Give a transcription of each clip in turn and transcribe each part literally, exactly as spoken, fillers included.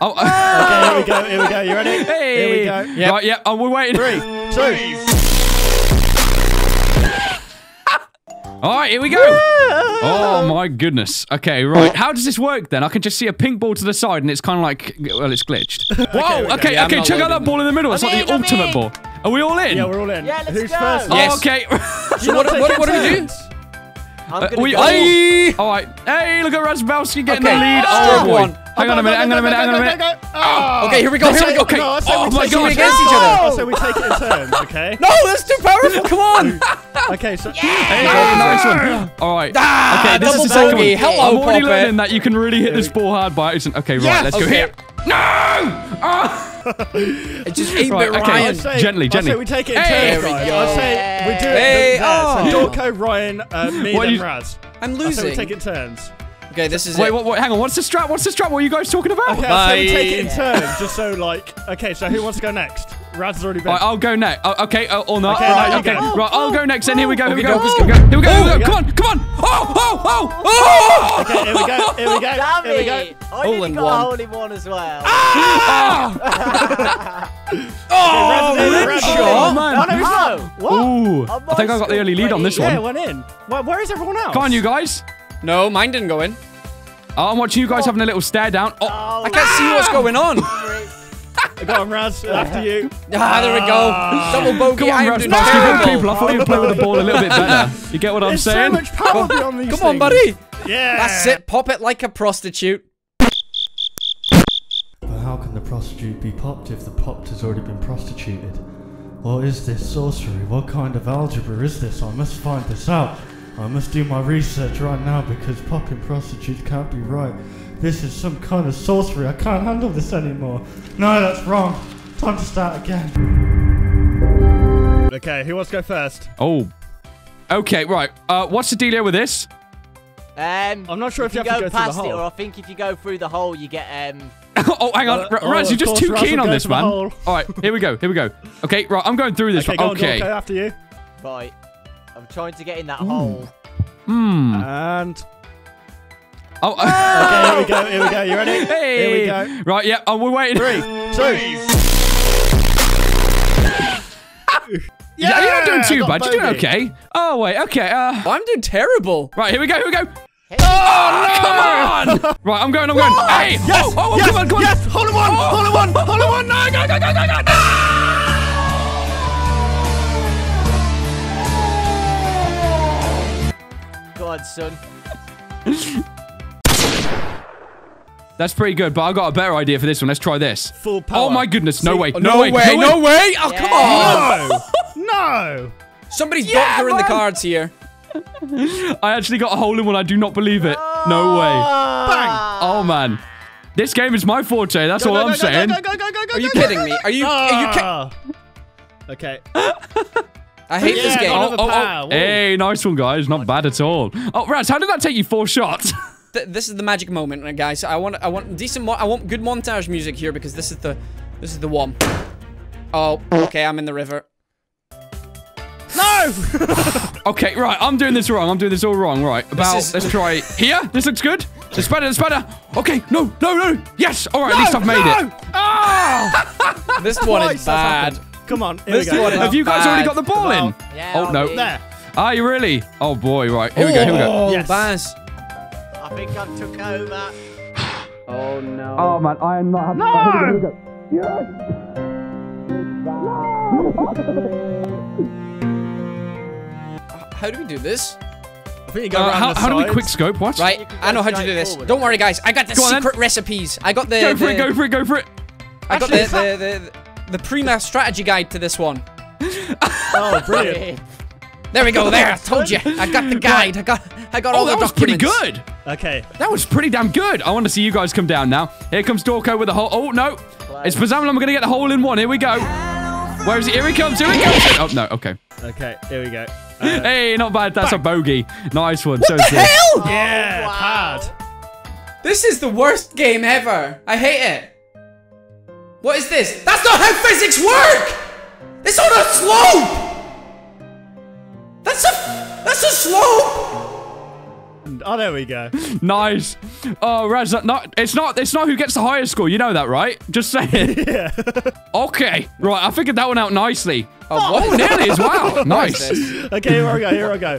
Oh. Okay, here we go, here we go. You ready? Hey. Here we go. Yep. Right, yeah, oh, we're waiting. Three, two. All right, here we go. Oh, my goodness. Okay, right. How does this work, then? I can just see a pink ball to the side, and it's kind of like, well, it's glitched. Whoa, okay, okay, yeah, okay. Check out that ball in the middle. It's like the ultimate ball. Are we all in? Yeah, we're all in. Yeah, let's Who's go. First? Yes. Oh, okay. So what, what, what do we do? Uh, we all, all right. Hey, look at Razzbowski getting okay. the lead. Oh, oh boy. One. Hang on a minute. Hang on a minute. Hang on a minute. Oh. Okay, here we go. Here we go. Okay. No, oh my God. Against each other. So we take it in turns. Okay. No, that's too powerful. Come on. Okay. So. Yeah. Hey, no. Nice one. All right. Ah, okay. This is the second one. Hello, I'm already learning that you can really hit this ball hard by accident. Okay. Right. Yes. Let's okay. go here. No. Oh. It's just eight bit right, okay. Ryan. Say, gently, gently. I say we take it in hey, turns, right? I say we do it hey, oh. so Dawko, Ryan, uh, me, and Raz. I'm losing. I say we take it in turns. Okay, this is Wait, it. Wait, wait, hang on. What's the strat? What's the strat? What are you guys talking about? Okay, I say we take it in turns, just so, like... Okay, so who wants to go next? Raz has already been... Right, I'll go next. Oh, okay, uh, or not. Okay, right, no, okay. Go. Right, I'll go next, and here we go, here we go. Here we go, here we go. Come on, come on. Oh, oh, oh, oh. Okay, here we go, here we go, here we go. I all in got one. A hole in one as well. Ah! Oh, okay, oh, man. Oh, no, he's not. Ooh, I think I got the early lead on this one. Yeah, went in. Where is everyone else? Come on, you guys. No, mine didn't go in. Oh, I'm watching you guys oh. having a little stare down. Oh, oh I can't no. see what's going on. I got him, Raz. After you. Ah, there we go. Double bogey. Come on, Raz. Basketball people. I thought you would play with the ball a little bit better. You get what There's I'm saying? So much power beyond these Come things. On, buddy. Yeah. That's it. Pop it like a prostitute. But how can the prostitute be popped if the popped has already been prostituted? What is this sorcery? What kind of algebra is this? I must find this out. I must do my research right now because popping prostitutes can't be right. This is some kind of sorcery. I can't handle this anymore. No, that's wrong. Time to start again. Okay, who wants to go first? Oh. Okay, right. Uh, what's the deal with this? Um, I'm not sure if, if you, you have go to go past through the hole. It, or I think if you go through the hole, you get... um. Oh, hang on. Uh, Raz, right, oh, you're just too Raz keen on this, man. All right, here we go. Here we go. Okay, right. I'm going through this. Okay, go okay. On, okay, after you. Right. I'm trying to get in that Ooh. hole. Hmm. And... Oh. Okay, here we go, here we go. You ready? Hey. Here we go. Right, yeah, oh, we're waiting. Three, two. yeah, yeah, you're not doing too bad. You're doing okay. Oh, wait, okay. Uh... I'm doing terrible. Right, here we go, here we go. Hey. Oh, no! Come on! Right, I'm going, I'm going. What? Hey! Yes, oh, oh, yes, come on, come on. Yes, hold him on, oh. hold him on, hold him on. No, go, go, go, go, go. No! God, son. That's pretty good, but I've got a better idea for this one. Let's try this. Full power. Oh my goodness, no See, way. No, no way. way, no way. way. Oh, yeah. come on. No. no. Somebody's yeah, doctoring the cards here. I actually got a hole in one. I do not believe it. No way. Bang. Oh, man. This game is my forte. That's go, all go, I'm go, saying. Go, go, go, go, go, go, are you go, kidding go, go, me? Are you... Ah. Are you okay. I hate yeah, this game. Oh, oh, oh. Hey, nice one, guys. Not bad at all. Oh, Raz, how did that take you four shots? Th this is the magic moment, guys. I want, I want decent, mo I want good montage music here because this is the, this is the one. Oh, okay, I'm in the river. No. Okay, right. I'm doing this wrong. I'm doing this all wrong. Right. About. This is... Let's try here. This looks good. The spider. The spider. Okay. No. No. No. Yes. All right. No, at least I've made no. it. Oh. This one Twice is bad. Come on, here we go. Have you guys bad. already got the ball the in? Yeah, oh, no. There. Are you really? Oh, boy, right. Here Ooh. we go, here we go. Yes. Baz. I think I took over. Oh, no. Oh, man, I am not happy. No! Yes! No! How do we do this? I think you go uh, around how, the how do we quick scope? What? Right, I know how to do this. Forward. Don't worry, guys. I got the go secret on, recipes. I got the... Go for the, it, go for it, go for it. I got Actually, the... the, the, the The pre-math strategy guide to this one. Oh, brilliant. There we go, there, I told you. I got the guide, I got I got oh, all the documents. Oh, that was pretty good. Okay. That was pretty damn good. I want to see you guys come down now. Here comes Dawko with a hole. Oh, no. It's Bazamalam, I'm going to get the hole in one. Here we go. Where is it? Here he comes, here he comes. Oh, no, okay. Okay, here we go. Uh, hey, not bad, that's back. a bogey. Nice one. What so the good. hell? Yeah, oh, wow. hard. This is the worst game ever. I hate it. What is this? That's not how physics work! It's on a slope! That's a... That's a slope! Oh, there we go. Nice. Oh, Raz, not, it's not it's not who gets the highest score. You know that, right? Just saying. Yeah. Okay. Right, I figured that one out nicely. Oh, oh nearly as well. Nice. Okay, here I go, here I go.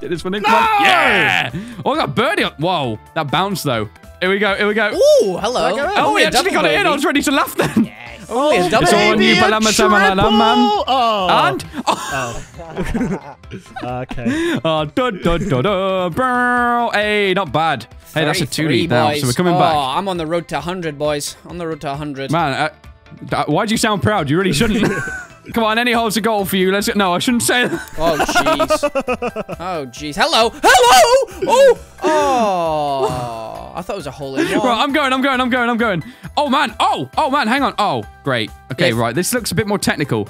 Did this one in? No! Yeah! Oh, I got birdie on. Whoa, that bounced though. Here we go, here we go. Ooh, hello. Oh, oh we actually got birdie. It in. I was ready to laugh then. Yes. Oh, it's double birdie. Oh. And? Oh. oh. Okay. Oh, da, da, da, da, bro. Hey, not bad. Hey, three, that's a two D now, so we're coming oh, back. Oh, I'm on the road to one hundred, boys. On the road to one hundred. Man, uh, why'd you sound proud? You really shouldn't. Come on, any hole's a goal for you. Let's. No, I shouldn't say that. Oh, jeez. Oh, jeez. Hello. Hello. Oh. Oh. I thought it was a hole in one. Right, I'm going, I'm going, I'm going, I'm going. Oh, man. Oh. Oh, man. Hang on. Oh, great. Okay, yes. Right. This looks a bit more technical.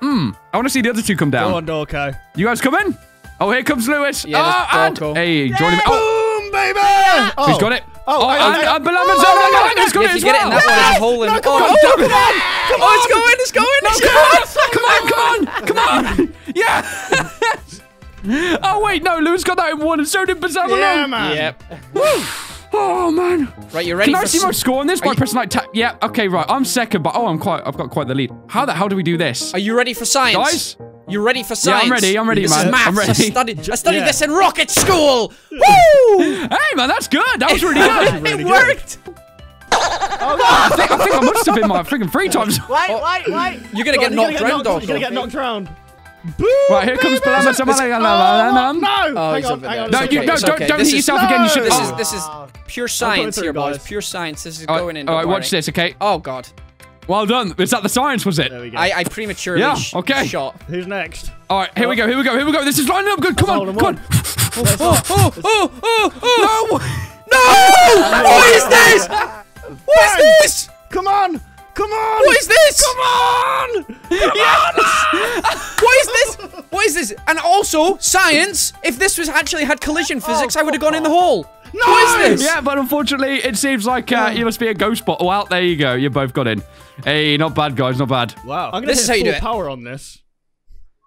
Hmm. I want to see the other two come down. Go on, Dawko. You guys coming? Oh, here comes Lewis. Yeah, oh, and... Hey, yeah, join him. Oh. Boom, baby. Oh. He's got it. Oh, oh, and, and Bazamalam oh, has got if it as well. It yes! Hole in no, come, oh, on, oh, come on, come on. Oh, it's going, it's going. No, yes! Come on, come on, come on. Yeah. Oh, wait, no, Lou's got that in one, and so did Bazamalam. Yeah, man. Yep. Oh, man. Right, you ready? Can I see my score on this by pressing like tap? Yeah, okay, right. I'm second, but oh, I'm quite, I've got quite the lead. How the hell do we do this? Are you ready for science? Guys? You ready for science? Yeah, I'm ready. I'm ready, this man. Is maths. I'm ready. I studied, I studied yeah. this in rocket school. Woo! Hey, man, that's good. That was really good. Really it good. Worked. Oh, I, think, I think I must have been my freaking three times. Wait, wait, wait. You're going to get knocked round, dog. You're going to get knocked round. Boom, right, here baby. Comes Bazamalam. Oh, no! Oh, hang on, hang on. No, you, no okay. don't, don't hit yourself no. again. You should. This is, this is pure science here, guys. Boys. Pure science. This is going in. All right, watch this, okay? Oh, God. Well done. Is that the science, was it? There we go. I, I prematurely yeah, okay. shot. Who's next? All right, here oh. we go, here we go, here we go. This is lining up good. Come on, come on. Oh, oh, oh, oh, oh, oh. No! No! What is this? What is this? Come on, come on. What is this? Come on. Come yes. on. What is this? What is this? And also, science, if this was actually had collision physics, oh, I would have gone on. in the hole. No! What is this? Yeah, but unfortunately, it seems like uh, you must be a ghost bot. Well, there you go. You both got in. Hey, not bad, guys. Not bad. Wow. I'm gonna this hit is how you do it. Power on this.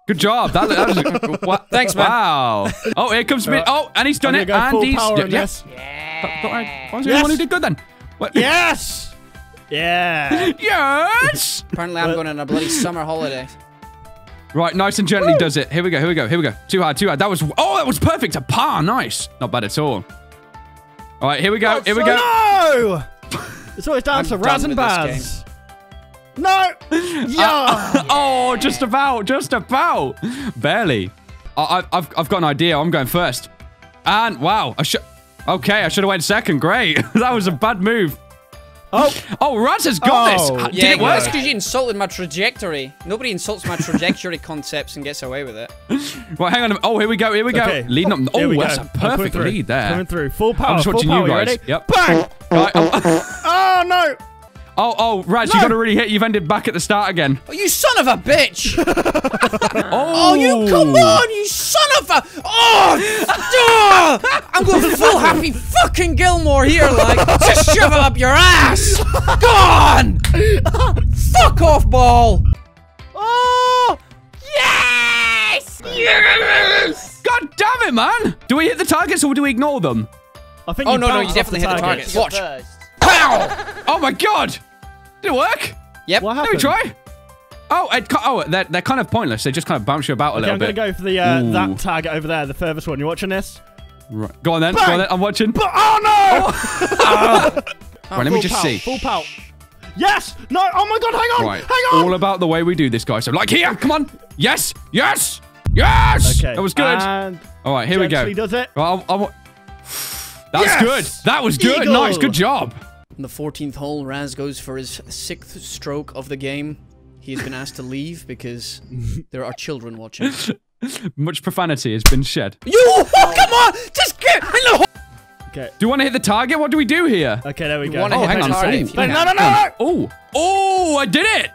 Good job. That, that was a, wow. Thanks, man. Wow. Oh, here comes right. Oh, and he's done it. Go and full he's power on yes. This. Yeah. Was yes. One who did good then? What? Yes. Yeah. Yes. Apparently, I'm going on a bloody summer holiday. Right, nice and gently Woo. does it. Here we go. Here we go. Here we go. Too hard. Too hard. That was. Oh, that was perfect. A par. Nice. Not bad at all. All right, here we go, oh, here so we go. No! It's always down to Raz and Baz. No! Yeah. Uh, oh, just about, just about. Barely. I, I've, I've got an idea. I'm going first. And, wow. I should. Okay, I should have went second. Great. That was a bad move. Oh, oh, Raz has got oh, this. Did yeah, it work? That's because you insulted my trajectory. Nobody insults my trajectory concepts and gets away with it. Well, hang on. A oh, here we go. Here we go. Okay. Leading up. Oh, that's go. a perfect lead there. Coming through. Full power. I'm just watching you guys. Ready? Yep. Bang! Right, oh. oh no! Oh, oh, Raz, no. you got to really hit. You've ended back at the start again. Oh, you son of a bitch! oh. oh, you come on, you son of a! Oh! I'm going full happy fucking Gilmore here, like just shove up your ass. Gone! Fuck off, ball! Oh! Yes! Yes! God damn it, man! Do we hit the targets or do we ignore them? I think. Oh you no, no, you definitely hit the targets. Watch! Pow! Oh my God! Did it work? Yep. What happened? Let me try. Oh, it, oh they're, they're kind of pointless. They just kind of bounce you about a okay, little I'm bit. I'm going to go for the uh, that target over there, the furthest one. You watching this? Right. Go on then. Bang! Go on then. I'm watching. But, oh, no! Oh. oh, right, let me just pout, see. Full pout. Yes! No! Oh, my God. Hang on. Right. Hang on. All about the way we do this, guys. So, like, here. Come on. Yes. Yes. Yes. Okay. That was good. And all right, here we go. Does it. Well, I'll, I'll... That's yes! good. That was good. Eagle. Nice. Good job. On the fourteenth hole, Raz goes for his sixth stroke of the game. He's been asked to leave because there are children watching. Much profanity has been shed. You! Oh, come on! Just get in the hole! Okay. Do you want to hit the target? What do we do here? Okay, there we you go. Oh, hang on. No, no, no, no! Oh! Oh, I did it!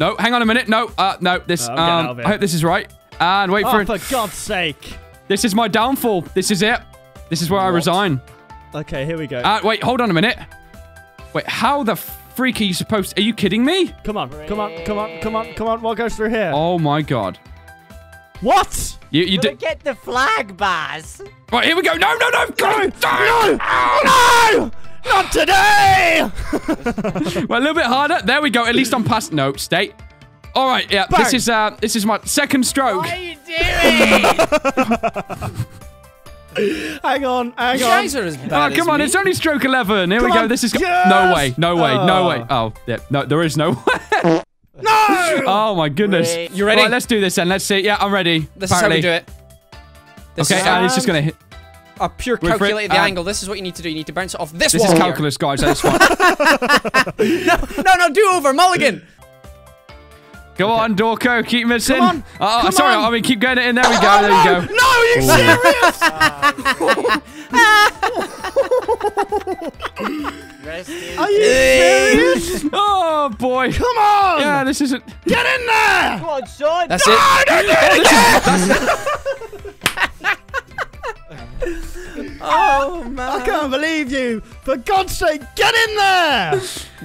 No, hang on a minute. No, uh, no. This. Oh, um, I hope this is right. And wait oh, for it. Oh, for God's sake. This is my downfall. This is it. This is where what? I resign. Okay, here we go. Uh, wait, hold on a minute. Wait, how the freak are you supposed to... Are you kidding me? Come on, come on, come on, come on, come on. What goes through here? Oh, my God. What? You, you did get the flag, Baz. Right, here we go. No, no, no, go, no, no, no, not today. Well, a little bit harder. There we go. At least I'm past. No, stay. All right, yeah. Bang. This is uh, this is my second stroke. What are you doing? Hang on, hang you on. Guys are as bad oh, come as on, me. It's only stroke eleven. Here come we go. On. This is yes. no way, no way, oh. no way. Oh, yeah, no, there is no way. No! Oh my goodness! Wait. You ready? Right, let's do this then. Let's see. Yeah, I'm ready. This apparently. is how we do it. This okay, and it's just gonna hit. A pure calculated the um, angle. This is what you need to do. You need to bounce it off this, this wall. This is calculus, here. guys. That's fine. no, no, no! Do over, Mulligan. Go okay. on, Dawko. Keep missing. Come on. Uh, Come sorry, on. I mean keep going in. There we go. Oh, there no. we go. No, you serious? Are you serious? Oh boy. Come on. Yeah, this isn't. Get in there. Come on, Sean. That's no, it. Don't do it again. Oh man! I can't believe you! For God's sake, get in there!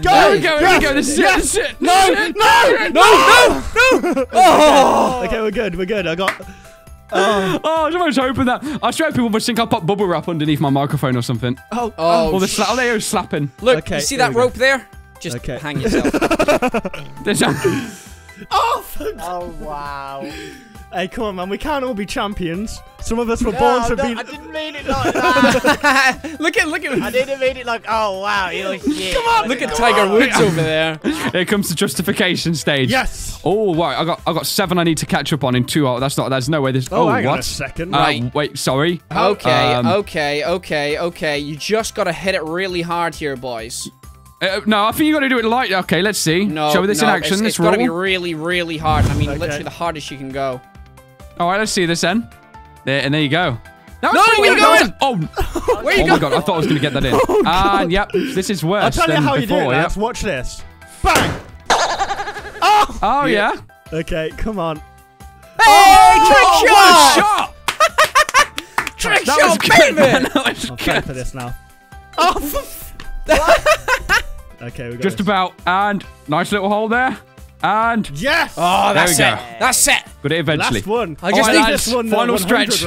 Go! There we go! Here yes, we go! This is yes. it! Yes. No! No! No! No! No! Oh! Okay, we're good. We're good. I got. Oh, oh I was almost hoping that. I was hoping people would think I pop bubble wrap underneath my microphone or something. Oh! Oh! Or the sla oh, there was slapping. Look! Okay, you see that rope go. there? Just okay. hang yourself. Oh! Oh wow! Hey, come on, man. We can't all be champions. Some of us were no, born to no, be... I didn't mean it like that. Look at... Look at... I didn't mean it like, oh, wow, you're shit. Come on. Look at Tiger on. Woods over there. Here comes the justification stage. Yes. Oh, wow. I got I got seven I need to catch up on in two. Oh, that's not... There's no way this... Oh, oh I got what? a second. Uh, right. Wait, sorry. Okay, um, okay, okay, okay. You just got to hit it really hard here, boys. Uh, no, I think you got to do it light. Okay, let's see. No, Show me this no, in action. It's, it's got to be really, really hard. I mean, okay. literally the hardest you can go. All right, let's see this then. There, and there you go. No, no where are you going? going? Oh, where you oh going? my God, I thought I was going to get that in. Oh, uh, and yep, this is worse I'll tell you how before, you do it, yep. Watch this. Bang! Oh, oh yeah. yeah. Okay, come on. Hey, oh, trick oh, shot! Trick that shot, baby! That was good. I'm for this now. Oh, for Okay, we got Just this. about, and nice little hole there. And yes! Oh, that's it. That's it. Got it eventually. Last one. I just oh, need this one. Final stretch.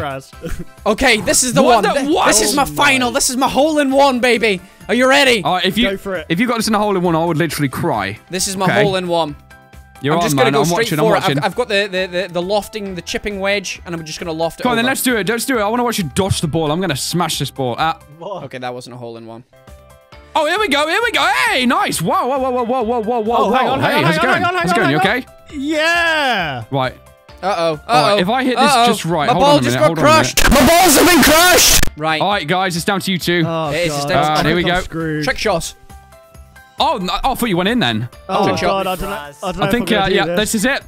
Okay, this is the one. one. That, what? This is my oh final. My. This is my hole in one, baby. Are you ready? All right, if you Go for it. If you got this in a hole in one, I would literally cry. This is my okay. hole in one. You're I'm on, just gonna man. Go I'm straight watching. For I'm watching. I've, I've got the, the the the lofting, the chipping wedge, and I'm just gonna loft it. Come on, over. then let's do it. Let's do it. I want to watch you dodge the ball. I'm gonna smash this ball. Ah. Okay, that wasn't a hole in one. Oh, here we go, here we go. Hey, nice. Whoa, whoa, whoa, whoa, whoa, whoa, whoa, whoa. Oh, hang on, hang on, hang on, hang on, how's it going? You okay? Yeah. Right. Uh-oh, uh-oh. If I hit this just right, hold on a minute, hold on a minute. My ball just got crushed. My balls have been crushed. Right. All right, guys, it's down to you two. Oh, God. Here we go. Trick shot. Oh, I thought you went in then. Oh, God, I don't know. I think, yeah, this is it.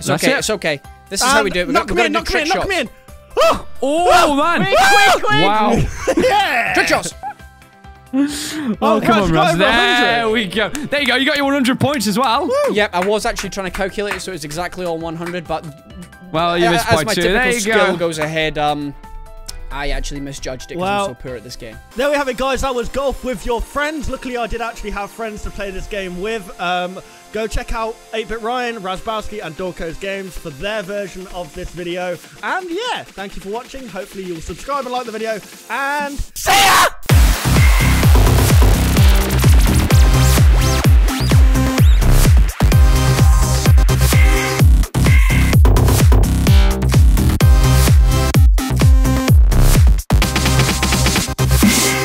It's okay, it's okay. This is how we do it. Knock me in, knock me in, knock me in. Oh, man. Quick, quick, quick. Wow. Yeah. Trick shots. oh, oh come on, Raz. There we go. There you go. You got your one hundred points as well. Woo. Yep, I was actually trying to calculate it, so it's exactly all one hundred. But well, you missed uh, by as my two. There you skill go. Goes ahead. Um, I actually misjudged it because well, I'm so poor at this game. There we have it, guys. That was Golf with Your Friends. Luckily, I did actually have friends to play this game with. Um, go check out eight bit Ryan, Razzbowski, and Dawko's games for their version of this video. And yeah, thank you for watching. Hopefully, you'll subscribe and like the video. And see ya.